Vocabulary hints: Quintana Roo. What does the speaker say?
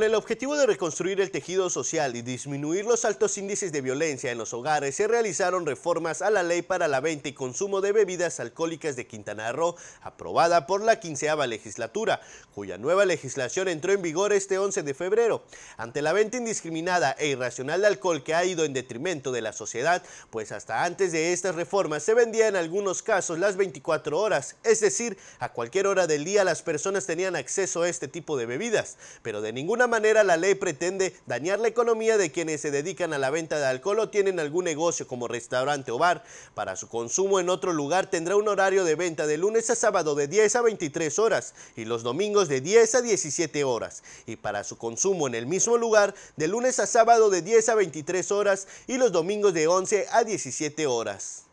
Con el objetivo de reconstruir el tejido social y disminuir los altos índices de violencia en los hogares, se realizaron reformas a la Ley para la Venta y Consumo de Bebidas Alcohólicas de Quintana Roo, aprobada por la 15ª legislatura, cuya nueva legislación entró en vigor este 11 de febrero. Ante la venta indiscriminada e irracional de alcohol que ha ido en detrimento de la sociedad, pues hasta antes de estas reformas se vendía en algunos casos las 24 horas, es decir, a cualquier hora del día las personas tenían acceso a este tipo de bebidas, pero de ninguna manera la ley pretende dañar la economía de quienes se dedican a la venta de alcohol o tienen algún negocio como restaurante o bar. Para su consumo en otro lugar tendrá un horario de venta de lunes a sábado de 10 a 23 horas y los domingos de 10 a 17 horas. Y para su consumo en el mismo lugar de lunes a sábado de 10 a 23 horas y los domingos de 11 a 17 horas.